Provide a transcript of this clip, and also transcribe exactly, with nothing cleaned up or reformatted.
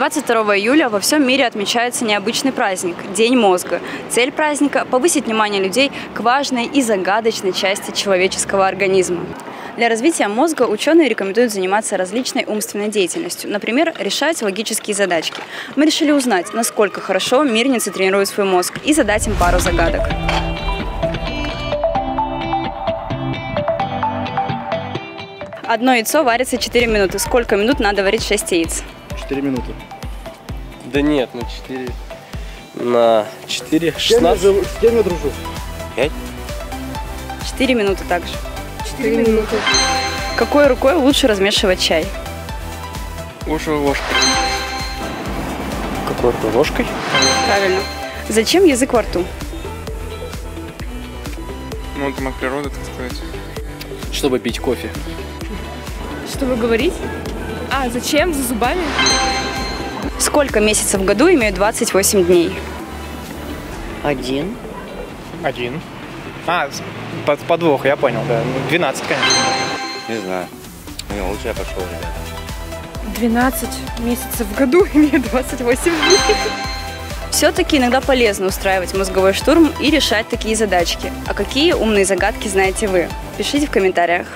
двадцать второго июля во всем мире отмечается необычный праздник – День мозга. Цель праздника – повысить внимание людей к важной и загадочной части человеческого организма. Для развития мозга ученые рекомендуют заниматься различной умственной деятельностью, например, решать логические задачки. Мы решили узнать, насколько хорошо мирнинцы тренируют свой мозг, и задать им пару загадок. Одно яйцо варится четыре минуты. Сколько минут надо варить шесть яиц? четыре минуты. Да нет, на четыре. На четыре. шестнадцать. С кем я дружу? пять. четыре минуты также. четыре минуты. Какой рукой лучше размешивать чай? Лучше ложкой. Какой рукой? Ложкой? Правильно. Зачем язык во рту? Ну, это мать природа, так сказать. Чтобы пить кофе. Чтобы говорить? А, зачем? За зубами? Сколько месяцев в году имеют двадцать восемь дней? Один. Один. А, подвох, я понял, да. двенадцать, конечно. Не знаю. Не, лучше я пошел, ребята. двенадцать месяцев в году имеют двадцать восемь дней. Все-таки иногда полезно устраивать мозговой штурм и решать такие задачки. А какие умные загадки знаете вы? Пишите в комментариях.